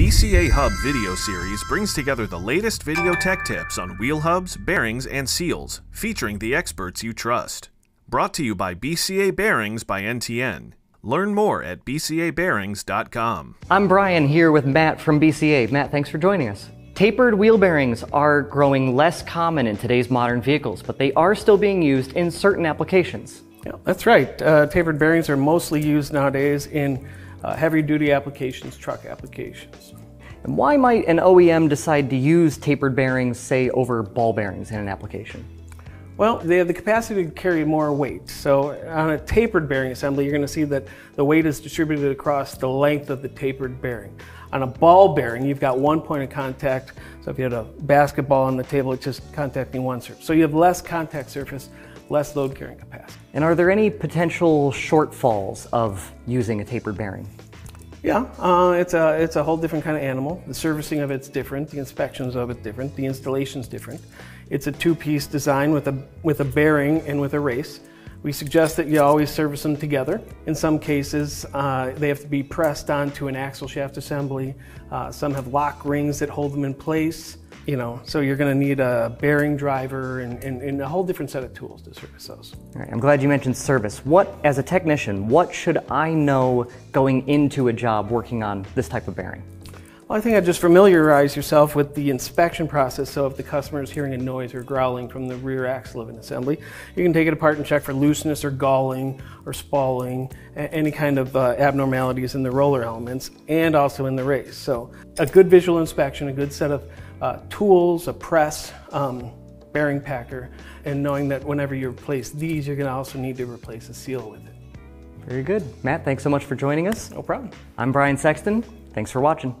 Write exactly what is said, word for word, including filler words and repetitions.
B C A Hub video series brings together the latest video tech tips on wheel hubs, bearings, and seals, featuring the experts you trust. Brought to you by B C A Bearings by N T N. Learn more at b c a bearings dot com. I'm Brian here with Matt from B C A. Matt, thanks for joining us. Tapered wheel bearings are growing less common in today's modern vehicles, but they are still being used in certain applications. Yeah, that's right. Uh, tapered bearings are mostly used nowadays in Uh, heavy-duty applications, truck applications. And why might an O E M decide to use tapered bearings, say, over ball bearings in an application? Well, they have the capacity to carry more weight. So on a tapered bearing assembly, you're going to see that the weight is distributed across the length of the tapered bearing. On a ball bearing, you've got one point of contact. So if you had a basketball on the table, it's just contacting one surface. So you have less contact surface, less load carrying capacity. And are there any potential shortfalls of using a tapered bearing? Yeah, uh, it's, a, it's a whole different kind of animal. The servicing of it's different, the inspections of it different, the installation's different. It's a two-piece design with a, with a bearing and with a race. We suggest that you always service them together. In some cases, uh, they have to be pressed onto an axle shaft assembly. Uh, some have lock rings that hold them in place. You know, so you're going to need a bearing driver and, and, and a whole different set of tools to service those. All right, I'm glad you mentioned service. What, as a technician, what should I know going into a job working on this type of bearing? Well, I think I'd just familiarize yourself with the inspection process. So if the customer is hearing a noise or growling from the rear axle of an assembly, you can take it apart and check for looseness or galling or spalling, any kind of uh, abnormalities in the roller elements and also in the race. So a good visual inspection, a good set of uh, tools, a press, um, bearing packer, and knowing that whenever you replace these, you're going to also need to replace a seal with it. Very good. Matt, thanks so much for joining us. No problem. I'm Brian Sexton. Thanks for watching.